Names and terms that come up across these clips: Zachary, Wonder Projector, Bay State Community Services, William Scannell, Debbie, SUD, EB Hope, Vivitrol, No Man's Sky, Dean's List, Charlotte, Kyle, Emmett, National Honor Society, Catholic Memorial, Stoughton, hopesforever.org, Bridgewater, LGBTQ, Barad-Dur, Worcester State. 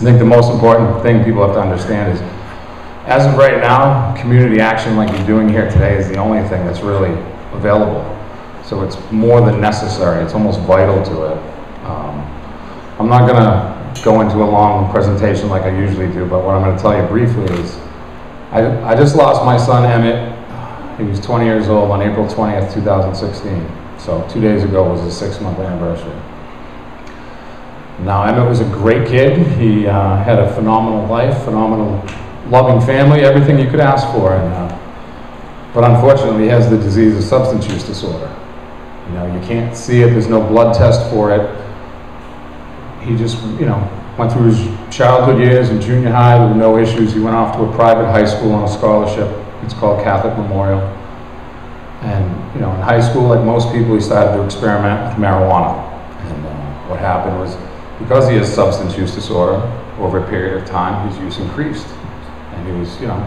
I think the most important thing people have to understand is, as of right now, community action like you're doing here today is the only thing that's really available. So it's more than necessary, it's almost vital to it. I'm not going to go into a long presentation like I usually do, but what I'm going to tell you briefly is, I just lost my son Emmett. He was 20 years old on April 20th, 2016. So 2 days ago was his 6-month anniversary. Now Emmett was a great kid. He had a phenomenal life, phenomenal loving family, everything you could ask for. And, but unfortunately, he has the disease of substance use disorder. You know, you can't see it. There's no blood test for it. He just, you know, went through his childhood years and junior high with no issues. He went off to a private high school on a scholarship. It's called Catholic Memorial. And, you know, in high school, like most people, he started to experiment with marijuana. And what happened was, because he has substance use disorder, over a period of time, his use increased. And he was, you know,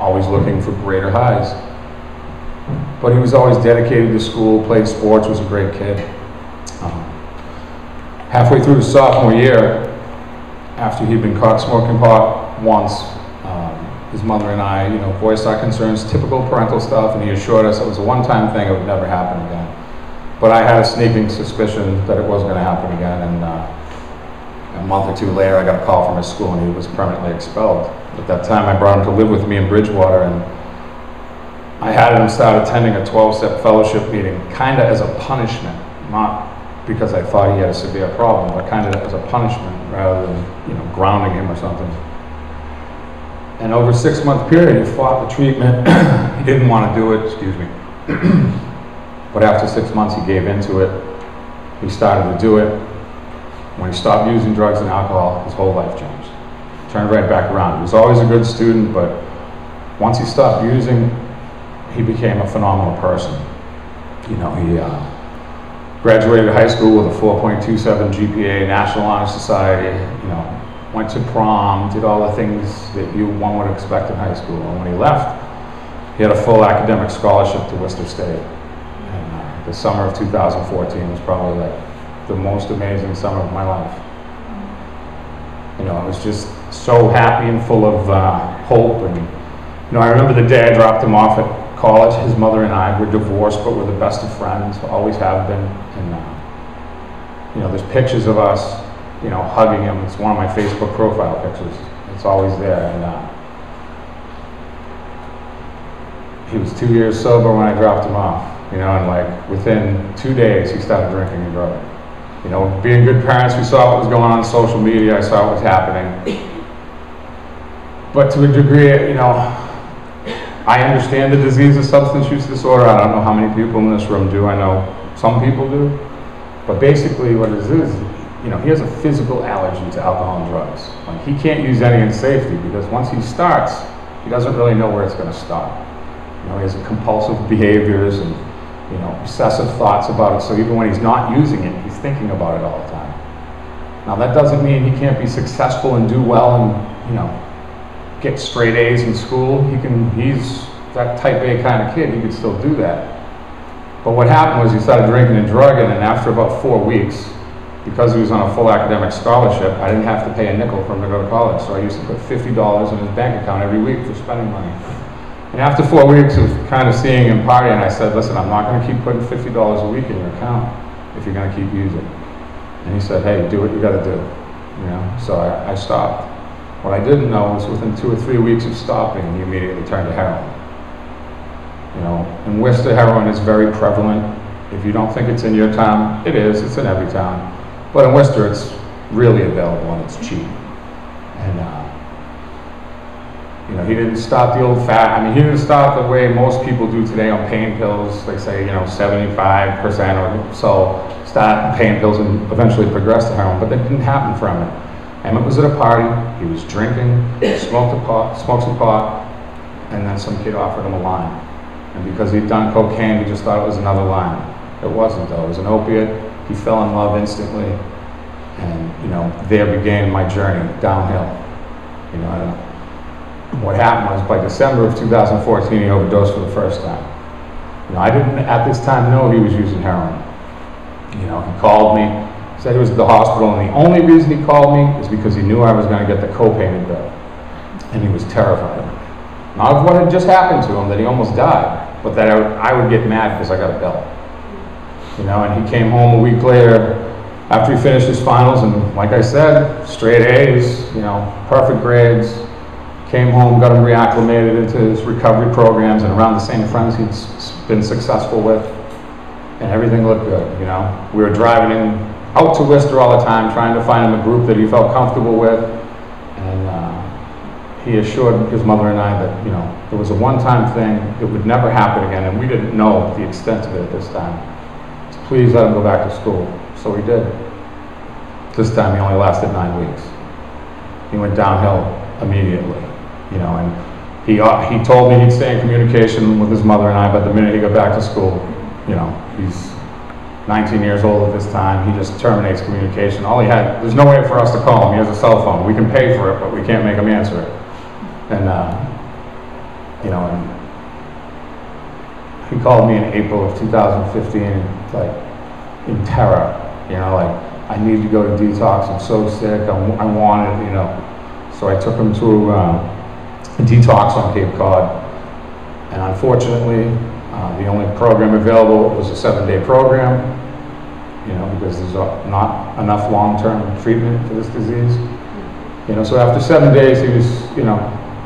always looking for greater highs. But he was always dedicated to school, played sports, was a great kid. Halfway through his sophomore year, after he'd been caught smoking pot once, his mother and I, you know, voiced our concerns, typical parental stuff, and he assured us it was a one-time thing, it would never happen again. But I had a sneaking suspicion that it wasn't going to happen again, and a month or two later I got a call from his school and he was permanently expelled. At that time I brought him to live with me in Bridgewater, and I had him start attending a 12-step fellowship meeting, kind of as a punishment, not because I thought he had a severe problem, but kind of as a punishment rather than, you know, grounding him or something. And over a 6-month period, he fought the treatment. He didn't want to do it, excuse me. But after 6 months, he gave into it. He started to do it. When he stopped using drugs and alcohol, his whole life changed. Turned right back around. He was always a good student, but once he stopped using, he became a phenomenal person. You know, he graduated high school with a 4.27 GPA, National Honor Society, you know, went to prom, did all the things that one would expect in high school. And when he left, he had a full academic scholarship to Worcester State. And the summer of 2014 was probably like the most amazing summer of my life. You know, I was just so happy and full of hope. And, you know, I remember the day I dropped him off at college. His mother and I were divorced, but we're the best of friends, always have been. And, you know, there's pictures of us, you know, hugging him. It's one of my Facebook profile pictures. It's always there. And he was 2 years sober when I dropped him off, you know, and like within 2 days he started drinking and drugging. You know, being good parents, we saw what was going on social media. I saw what was happening. But to a degree, you know, I understand the disease of substance use disorder. I don't know how many people in this room do. I know some people do. But basically what it is, you know, he has a physical allergy to alcohol and drugs. Like, he can't use any in safety, because once he starts, he doesn't really know where it's going to stop. You know, he has compulsive behaviors and, you know, obsessive thoughts about it. So even when he's not using it, he's thinking about it all the time. Now that doesn't mean he can't be successful and do well and, you know, get straight A's in school. He can. He's that type A kind of kid. He can still do that. But what happened was he started drinking and drugging, and after about 4 weeks, because he was on a full academic scholarship, I didn't have to pay a nickel for him to go to college, so I used to put $50 in his bank account every week for spending money. And after 4 weeks of kind of seeing him partying, I said, listen, I'm not going to keep putting $50 a week in your account if you're going to keep using. And he said, hey, do what you got to do. You know, so I stopped. What I didn't know was within 2 or 3 weeks of stopping, he immediately turned to heroin. You know, in Worcester, heroin is very prevalent. If you don't think it's in your town, it is. It's in every town. But in Worcester, it's really available and it's cheap. And, you know, he didn't stop the old fat. I mean, he didn't stop the way most people do today on pain pills. They say, you know, 75% or so start pain pills and eventually progress to heroin. But that didn't happen for Emmett. Emmett was at a party. He was drinking, smoked some pot, and then some kid offered him a line. And because he'd done cocaine, he just thought it was another line. It wasn't, though. It was an opiate. He fell in love instantly, and, you know, there began my journey downhill. You know, what happened was by December of 2014, he overdosed for the first time. You know, I didn't at this time know he was using heroin. You know, he called me, So he was at the hospital, and the only reason he called me is because he knew I was going to get the co-payment bill. And he was terrified. Not of what had just happened to him, that he almost died, but that I would get mad because I got a bill. You know, and he came home a week later after he finished his finals, and like I said, straight A's, you know, perfect grades. Came home, got him reacclimated into his recovery programs and around the same friends he'd been successful with, and everything looked good, you know. We were driving him out to Worcester all the time, trying to find him a group that he felt comfortable with, and he assured his mother and I that, you know, it was a one-time thing, it would never happen again, and we didn't know the extent of it at this time. So please let him go back to school. So we did. This time he only lasted 9 weeks. He went downhill immediately. You know, and he told me he'd stay in communication with his mother and I, but the minute he got back to school, you know, he's 19 years old at this time, he just terminates communication. All he had, there's no way for us to call him, he has a cell phone. We can pay for it, but we can't make him answer it. And, you know, and he called me in April of 2015, like, in terror, you know, like, I need to go to detox, I'm so sick, I want it, you know. So I took him to detox on Cape Cod, and unfortunately, the only program available was a 7-day program, you know, because there's not enough long-term treatment for this disease. You know, so after 7 days, he was, you know,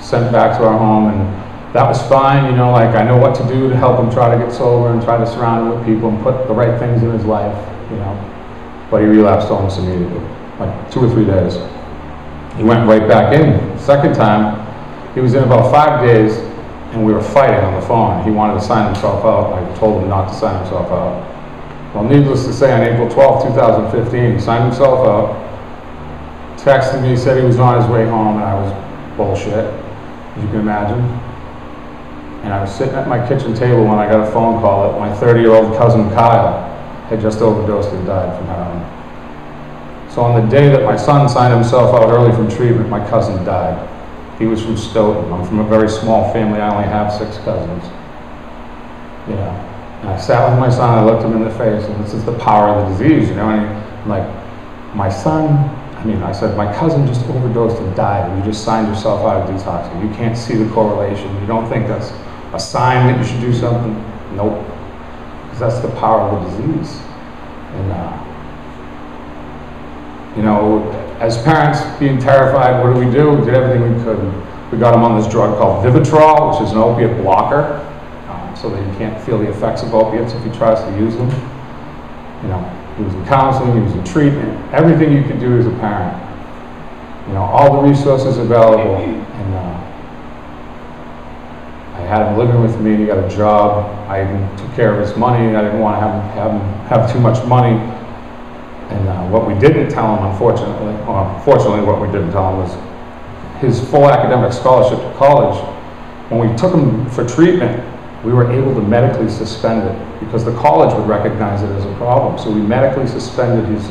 sent back to our home, and that was fine, you know, like, I know what to do to help him try to get sober and try to surround him with people and put the right things in his life, you know, but he relapsed almost immediately, like 2 or 3 days. He went right back in. Second time, he was in about 5 days, and we were fighting on the phone. He wanted to sign himself out. I told him not to sign himself out. Well, needless to say, on April 12, 2015, he signed himself out, texted me, said he was on his way home, and I was bullshit, as you can imagine. And I was sitting at my kitchen table when I got a phone call that my 30-year-old cousin Kyle had just overdosed and died from heroin. So on the day that my son signed himself out early from treatment, my cousin died. He was from Stoughton. I'm from a very small family. I only have 6 cousins. You know, and I sat with my son, I looked him in the face, and this is the power of the disease, you know, and I'm like, I said, my cousin just overdosed and died, and you just signed yourself out of detoxing. You can't see the correlation. You don't think that's a sign that you should do something? Nope. Because that's the power of the disease. And, you know, as parents being terrified, what do? We did everything we could. We got him on this drug called Vivitrol, which is an opiate blocker, so that he can't feel the effects of opiates if he tries to use them. You know, he was in counseling, he was in treatment, everything you could do as a parent. You know, all the resources available. And I had him living with me, he got a job, I even took care of his money, I didn't want to have him have too much money. And what we didn't tell him, unfortunately, or fortunately, what we didn't tell him was his full academic scholarship to college. When we took him for treatment, we were able to medically suspend it because the college would recognize it as a problem. So we medically suspended his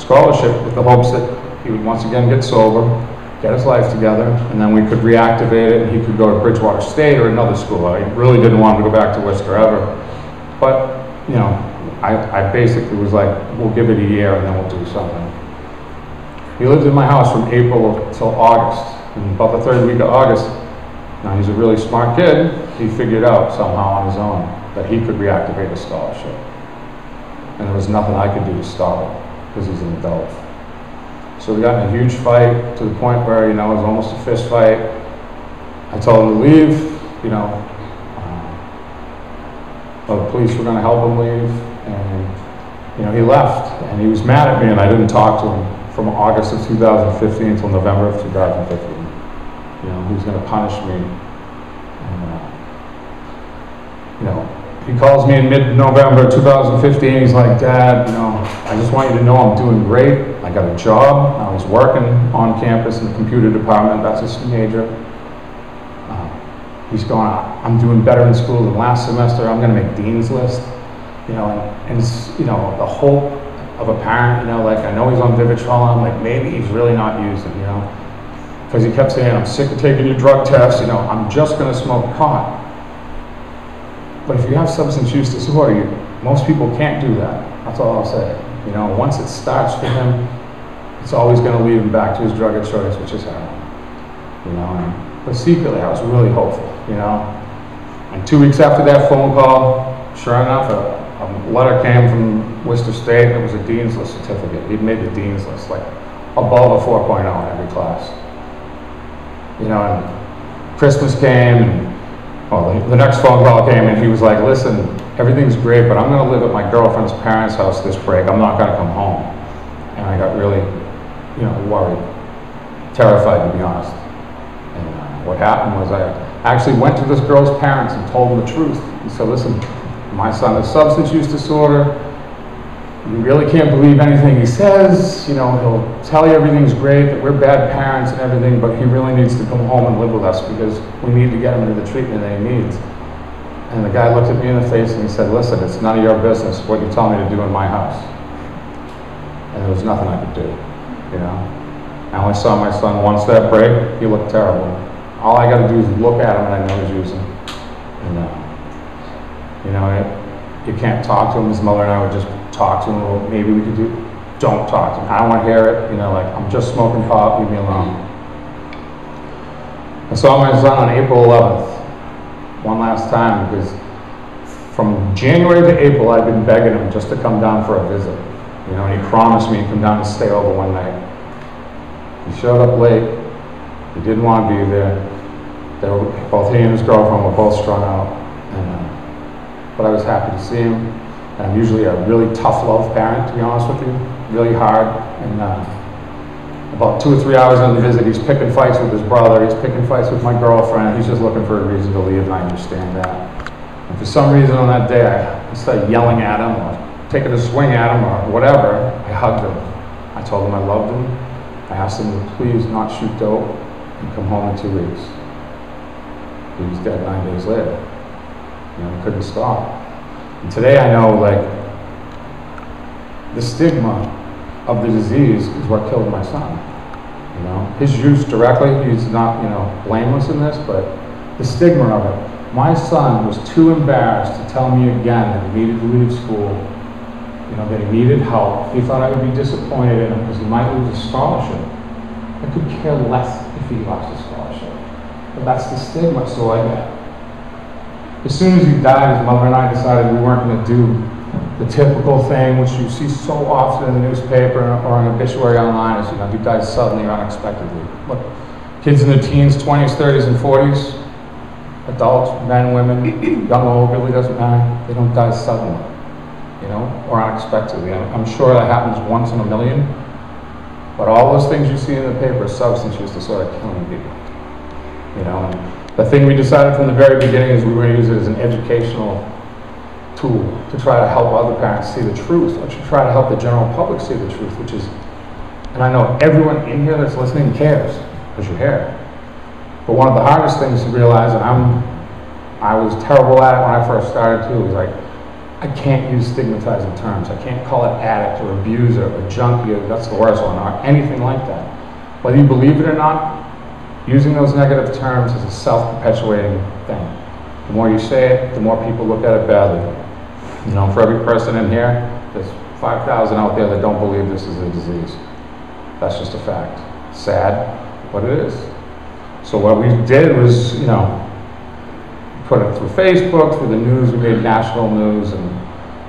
scholarship with the hopes that he would once again get sober, get his life together, and then we could reactivate it and he could go to Bridgewater State or another school. I really didn't want him to go back to Worcester ever. But, you know, I basically was like, we'll give it a year and then we'll do something. He lived in my house from April till August. And about the 3rd week of August, now he's a really smart kid, he figured out somehow on his own that he could reactivate a scholarship. And there was nothing I could do to stop him, because he's an adult. So we got in a huge fight to the point where, you know, it was almost a fist fight. I told him to leave, you know, the police were going to help him leave. And, you know, he left, and he was mad at me, and I didn't talk to him from August of 2015 until November of 2015. You know, he was going to punish me. And, you know, he calls me in mid-November 2015. He's like, Dad, you know, I just want you to know I'm doing great. I got a job. I was working on campus in the computer department. That's his major. He's going, I'm doing better in school than last semester. I'm going to make Dean's List. You know, and you know, the hope of a parent, you know, like, I know he's on Vivitrol, I'm like, maybe he's really not using, you know, because he kept saying, I'm sick of taking your drug tests, you know, I'm just going to smoke pot. But if you have substance use disorder, most people can't do that. That's all I'll say. You know, once it starts for him, it's always going to lead him back to his drug of choice, which is heroin. You know, and, but secretly I was really hopeful, you know. And 2 weeks after that phone call, sure enough, a letter came from Worcester State. It was a Dean's List certificate. He'd made the Dean's List, like above a 4.0 in every class. You know, and Christmas came, and well, the next phone call came, and he was like, listen, everything's great, but I'm going to live at my girlfriend's parents' house this break. I'm not going to come home. And I got really, you know, worried, terrified, to be honest. And what happened was I actually went to this girl's parents and told them the truth. And said, listen, my son has substance use disorder. You really can't believe anything he says. You know, he'll tell you everything's great, that we're bad parents and everything, but he really needs to come home and live with us because we need to get him into the treatment that he needs. And the guy looked at me in the face and he said, listen, it's none of your business what you tell me to do in my house. And there was nothing I could do, you know. I only saw my son once that break. He looked terrible. All I got to do is look at him and I know he's using. And, you know, you can't talk to him. His mother and I would just talk to him. Well, maybe we could do, don't talk to him. I don't want to hear it. You know, like, I'm just smoking pot, leave me alone. I saw my son on April 11th, one last time, because from January to April, I've been begging him just to come down for a visit. You know, and he promised me he'd come down and stay over one night. He showed up late. He didn't want to be there. They were, both he and his girlfriend were both strung out. And, but I was happy to see him. And I'm usually a really tough love parent, to be honest with you. Really hard. And about 2 or 3 hours on the visit, he's picking fights with his brother. He's picking fights with my girlfriend. He's just looking for a reason to leave, and I understand that. And for some reason on that day, I started yelling at him or taking a swing at him or whatever. I hugged him. I told him I loved him. I asked him to please not shoot dope and come home in 2 weeks. He was dead 9 days later. You know, he couldn't stop. And today I know, like, the stigma of the disease is what killed my son. You know, his use directly, he's not, you know, blameless in this, but the stigma of it. My son was too embarrassed to tell me again that he needed to leave school. You know, that he needed help. He thought I would be disappointed in him because he might lose his scholarship. I could care less if he lost his scholarship. But that's the stigma, so I got. As soon as he died, his mother and I decided we weren't going to do the typical thing, which you see so often in the newspaper or an obituary online, is, you know, he died suddenly or unexpectedly. Look, kids in their teens, 20s, 30s, and 40s, adults, men, women, young, old, really doesn't matter. They don't die suddenly. You know, or unexpectedly. I'm sure that happens once in a million, but all those things you see in the paper, substance use disorder, killing people. You know, and the thing we decided from the very beginning is we were going to use it as an educational tool to try to help other parents see the truth, or to try to help the general public see the truth, which is, and I know everyone in here that's listening cares, because you're here. But one of the hardest things to realize, and I was terrible at it when I first started too, was like, I can't use stigmatizing terms. I can't call it addict or abuser or junkie, or that's the worst one, or anything like that. Whether you believe it or not, using those negative terms is a self-perpetuating thing. The more you say it, the more people look at it badly. You know, for every person in here, there's 5,000 out there that don't believe this is a disease. That's just a fact. Sad, but it is. So what we did was, you know, put it through Facebook, through the news, we made national news, and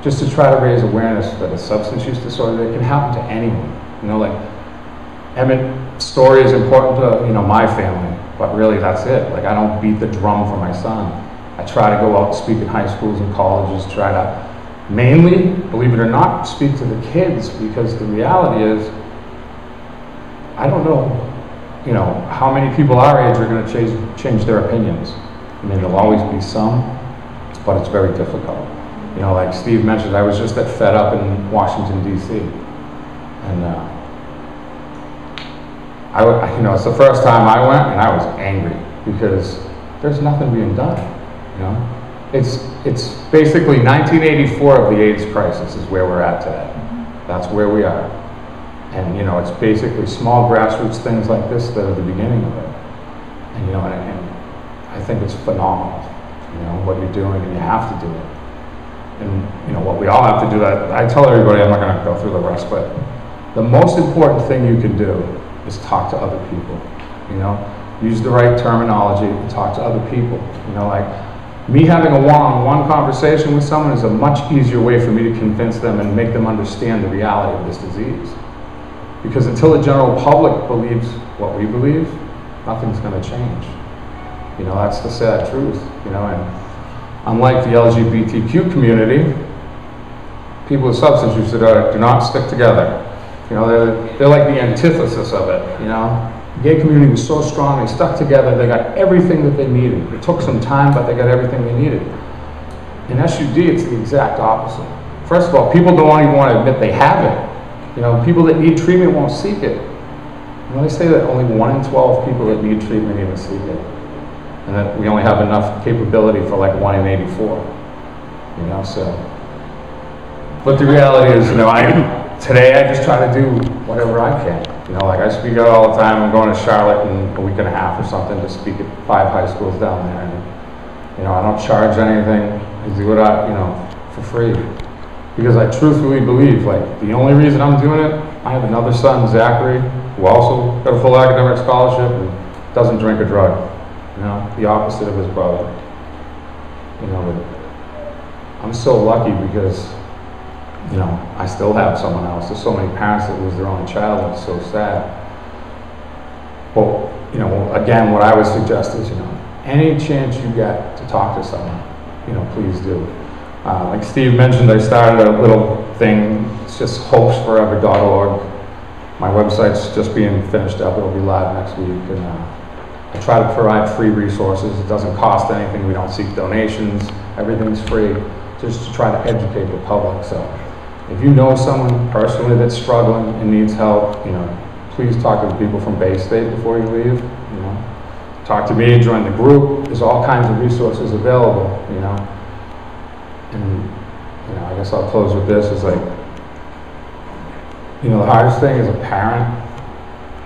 just to try to raise awareness that a substance use disorder, that can happen to anyone. You know, like, Emmett's story is important to, you know, my family, but really that's it. Like, I don't beat the drum for my son. I try to go out and speak in high schools and colleges, try to mainly, believe it or not, speak to the kids, because the reality is, I don't know, you know, how many people our age are going to change their opinions. I mean, there'll always be some, but it's very difficult. You know, like Steve mentioned, I was just at Fed Up in Washington, D.C. And you know, it's the first time I went, and I was angry because there's nothing being done. You know, it's basically 1984 of the AIDS crisis is where we're at today. That's where we are, and you know, it's basically small grassroots things like this that are the beginning of it. And you know, and I think it's phenomenal, you know, what you're doing, and you have to do it. and you know what we all have to do. That I tell everybody, I'm not going to go through the rest, but the most important thing you can do is talk to other people. You know, use the right terminology and talk to other people. You know, like me having a one-on-one conversation with someone is a much easier way for me to convince them and make them understand the reality of this disease. Because until the general public believes what we believe, nothing's going to change. You know, that's the sad truth. You know, and unlike the LGBTQ community, people with substance use do not stick together. You know, they're like the antithesis of it. You know, the gay community was so strong, they stuck together, they got everything that they needed. It took some time, but they got everything they needed. In SUD, it's the exact opposite. First of all, people don't even want to admit they have it. You know, people that need treatment won't seek it. You know, they say that only 1 in 12 people that need treatment even seek it. And that we only have enough capability for like 1 in 84. You know, so. But the reality is, you know, today I just try to do whatever I can. You know, like I speak out all the time. I'm going to Charlotte in a week and a half or something to speak at 5 high schools down there. And, you know, I don't charge anything. I do it, you know, for free. Because I truthfully believe, like, the only reason I'm doing it, I have another son, Zachary, who also got a full academic scholarship and doesn't drink a drug. You know, the opposite of his brother. You know, but I'm so lucky because, you know, I still have someone else. There's so many parents that lose their only child, and it's so sad. Well, you know, again, what I would suggest is, you know, any chance you get to talk to someone, you know, please do. Like Steve mentioned, I started a little thing. It's just hopesforever.org. My website's just being finished up. It'll be live next week. And I try to provide free resources. It doesn't cost anything. We don't seek donations. Everything's free, just to try to educate the public. So if you know someone personally that's struggling and needs help, you know, please talk to people from Bay State before you leave. You know, talk to me, join the group. There's all kinds of resources available, you know. And, you know, I guess I'll close with this. Is like, you know, the hardest thing as a parent,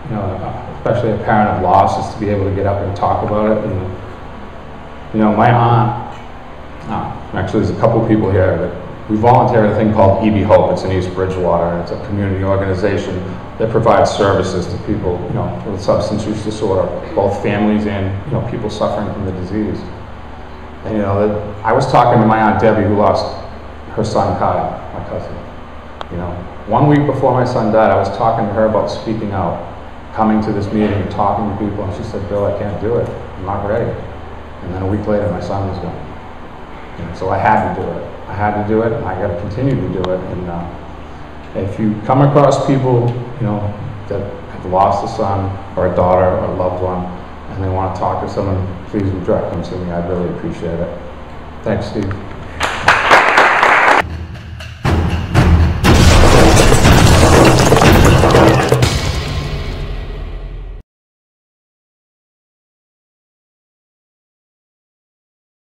you know, especially a parent of loss, is to be able to get up and talk about it. And, you know, my aunt, actually, there's a couple people here, but we volunteer at a thing called EB Hope. It's in East Bridgewater, and it's a community organization that provides services to people, you know, with substance use disorder, both families and, you know, people suffering from the disease. And, you know, I was talking to my Aunt Debbie, who lost her son Kyle, my cousin. You know, 1 week before my son died, I was talking to her about speaking out, coming to this meeting and talking to people, and she said, "Bill, I can't do it. I'm not ready." And then a week later, my son was gone. So I had to do it. I had to do it, and I got to continue to do it. And if you come across people, you know, that have lost a son or a daughter or a loved one, and they want to talk to someone, please direct them to me. I'd really appreciate it. Thanks, Steve.